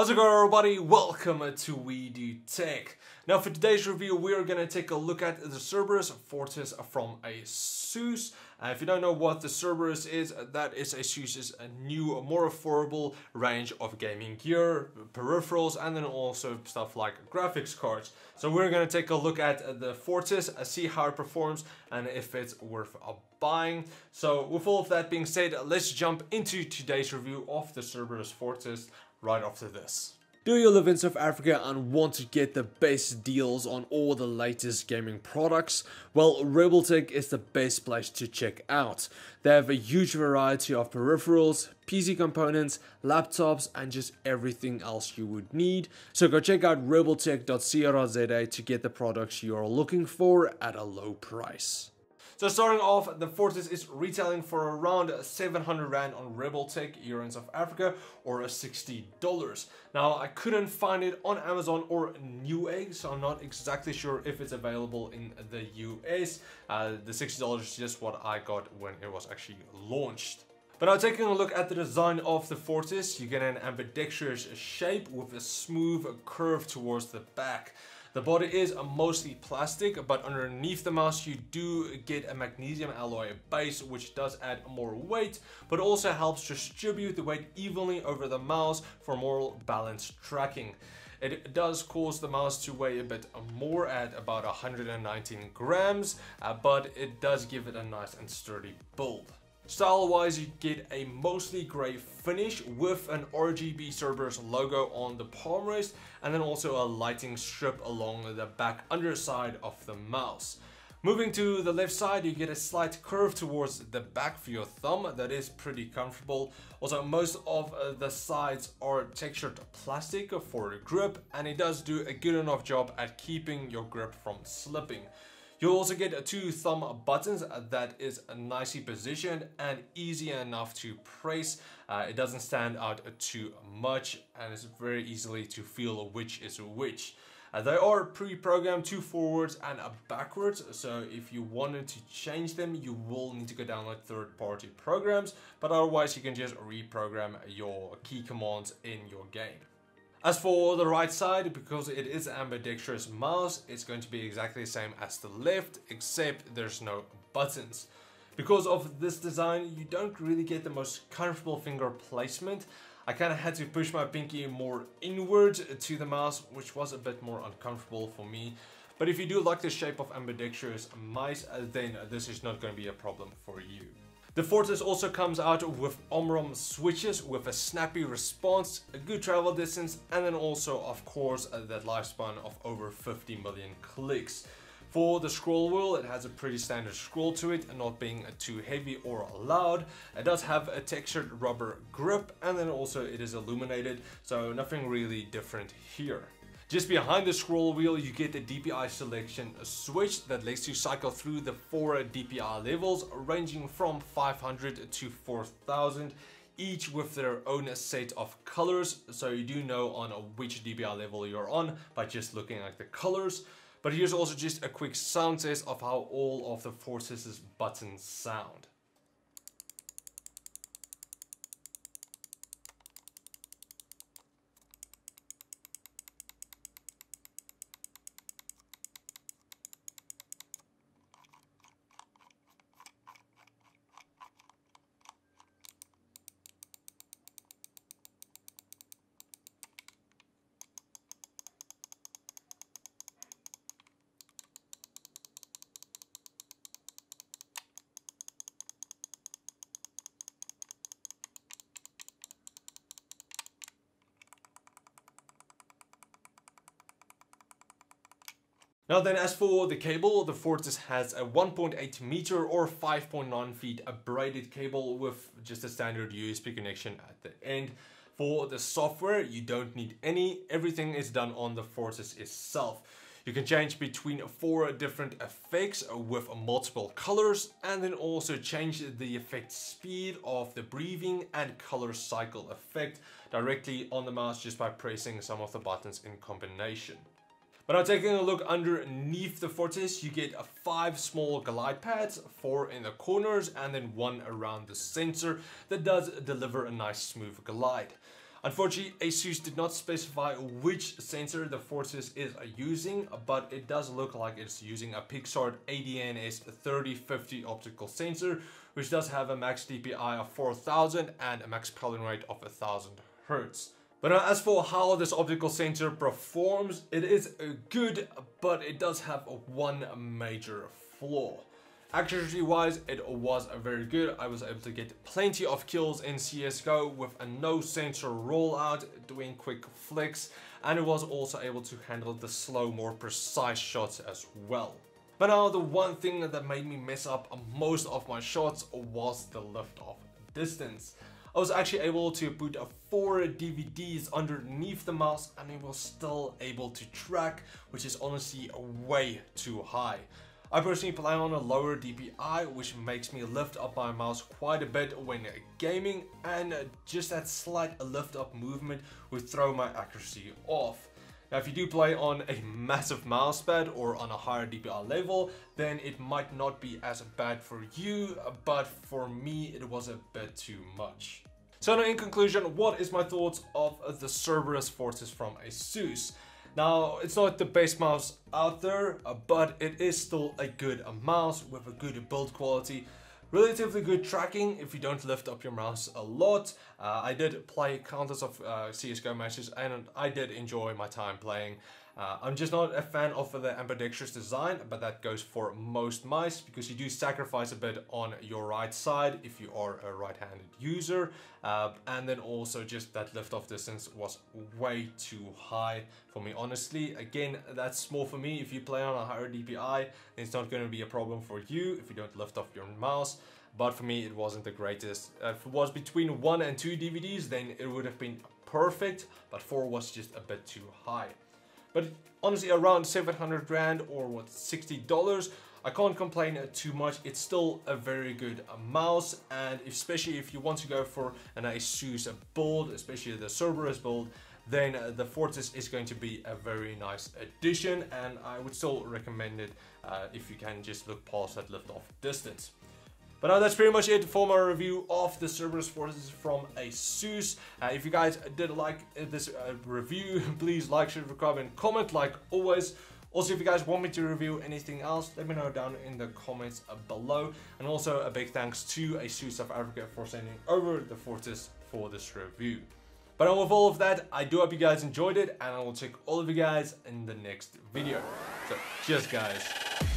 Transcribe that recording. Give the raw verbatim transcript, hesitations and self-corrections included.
How's it going, everybody? Welcome to We Do Tech. Now for today's review we are going to take a look at the Cerberus Fortus from ASUS. Uh, if you don't know what the Cerberus is, that is ASUS's new, more affordable range of gaming gear, peripherals, and then also stuff like graphics cards. So we're going to take a look at the Fortus, see how it performs and if it's worth a buying. So with all of that being said, let's jump into today's review of the Cerberus Fortus right after this. Do you live in South Africa and want to get the best deals on all the latest gaming products? Well, RebelTech is the best place to check out. They have a huge variety of peripherals, P C components, laptops, and just everything else you would need. So go check out rebeltech dot co dot za to get the products you are looking for at a low price. So starting off, the Fortus is retailing for around seven hundred rand on RebelTech here in South Africa, or sixty dollars. Now I couldn't find it on Amazon or Newegg, so I'm not exactly sure if it's available in the U S. Uh, the sixty dollars is just what I got when it was actually launched. But now taking a look at the design of the Fortus, you get an ambidextrous shape with a smooth curve towards the back. The body is mostly plastic, but underneath the mouse you do get a magnesium alloy base, which does add more weight, but also helps distribute the weight evenly over the mouse for more balanced tracking. It does cause the mouse to weigh a bit more at about one hundred nineteen grams, uh, but it does give it a nice and sturdy build. Style-wise, you get a mostly grey finish with an R G B Cerberus logo on the palm rest, and then also a lighting strip along the back underside of the mouse. Moving to the left side, you get a slight curve towards the back for your thumb. That is pretty comfortable. Also, most of the sides are textured plastic for grip, and it does do a good enough job at keeping your grip from slipping. You'll also get two thumb buttons that is nicely positioned and easy enough to press. Uh, it doesn't stand out too much and it's very easily to feel which is which. Uh, they are pre-programmed to forwards and backwards, so if you wanted to change them, you will need to go download third-party programs, but otherwise you can just reprogram your key commands in your game. As for the right side, because it is an ambidextrous mouse, it's going to be exactly the same as the left, except there's no buttons. Because of this design, you don't really get the most comfortable finger placement. I kind of had to push my pinky more inwards to the mouse, which was a bit more uncomfortable for me. But if you do like the shape of ambidextrous mice, then this is not going to be a problem for you. The Fortus also comes out with Omrom switches with a snappy response, a good travel distance, and then also, of course, that lifespan of over fifty million clicks. For the scroll wheel, it has a pretty standard scroll to it, not being too heavy or loud. It does have a textured rubber grip, and then also it is illuminated, so nothing really different here. Just behind the scroll wheel, you get the D P I selection switch that lets you cycle through the four D P I levels, ranging from five hundred to four thousand, each with their own set of colors, so you do know on which D P I level you're on by just looking at the colors. But here's also just a quick sound test of how all of the Fortus's buttons sound. Now then, as for the cable, the Fortus has a one point eight meter or five point nine feet braided cable with just a standard U S B connection at the end. For the software, you don't need any. Everything is done on the Fortus itself. You can change between four different effects with multiple colors, and then also change the effect speed of the breathing and color cycle effect directly on the mouse just by pressing some of the buttons in combination. But now taking a look underneath the Fortus, you get five small glide pads, four in the corners and then one around the sensor that does deliver a nice smooth glide. Unfortunately, ASUS did not specify which sensor the Fortus is using, but it does look like it's using a Pixart A D N S thirty fifty optical sensor, which does have a max D P I of four thousand and a max polling rate of one thousand hertz. But now, as for how this optical sensor performs, it is good, but it does have one major flaw. Accuracy wise, it was very good. I was able to get plenty of kills in C S G O with a no sensor rollout, doing quick flicks, and it was also able to handle the slow, more precise shots as well. But now, the one thing that made me mess up most of my shots was the liftoff distance. I was actually able to put four D V Ds underneath the mouse and it was still able to track, which is honestly way too high. I personally play on a lower D P I, which makes me lift up my mouse quite a bit when gaming, and just that slight lift up movement would throw my accuracy off. Now, if you do play on a massive mousepad or on a higher D P I level, then it might not be as bad for you, but for me it was a bit too much. So now, in conclusion, what is my thoughts of the Cerberus Fortus from ASUS? Now, it's not the best mouse out there, but it is still a good mouse with a good build quality. Relatively good tracking if you don't lift up your mouse a lot. Uh, I did play countless of uh, C S G O matches and I did enjoy my time playing. Uh, I'm just not a fan of the ambidextrous design, but that goes for most mice because you do sacrifice a bit on your right side if you are a right-handed user. Uh, and then also just that lift-off distance was way too high for me, honestly. Again, that's small for me. If you play on a higher D P I, it's not going to be a problem for you if you don't lift off your mouse. But for me, it wasn't the greatest. If it was between one and two D V Ds, then it would have been perfect, but four was just a bit too high. But honestly, around seven hundred rand or what, sixty dollars, I can't complain too much. It's still a very good mouse, and especially if you want to go for an ASUS build, especially the Cerberus build, then the Fortus is going to be a very nice addition, and I would still recommend it uh, if you can just look past that liftoff distance. But now, that's pretty much it for my review of the Cerberus Fortus from ASUS. Uh, if you guys did like this uh, review, please like, share, subscribe, and comment like always. Also, if you guys want me to review anything else, let me know down in the comments below. And also, a big thanks to ASUS South Africa for sending over the Fortus for this review. But with all of that, I do hope you guys enjoyed it, and I will check all of you guys in the next video. So, cheers guys.